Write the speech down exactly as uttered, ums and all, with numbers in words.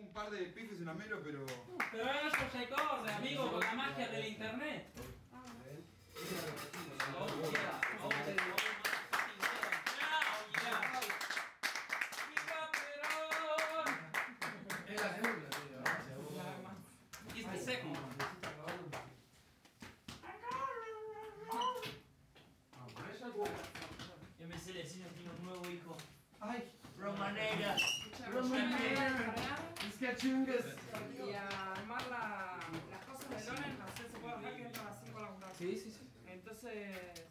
un par de pifes en la melo, pero... Pero ahora no se corre, amigo, con la magia del internet. Ah, es la segunda, tío. Es la segunda. Ya me sé decir un nuevo hijo. Ay, Romanera. Romanera. Es que chungas. Y a armar la, las cosas de Loren, no sé, se puede armar que entra a las cinco a la juntada. Sí, sí, sí. Entonces...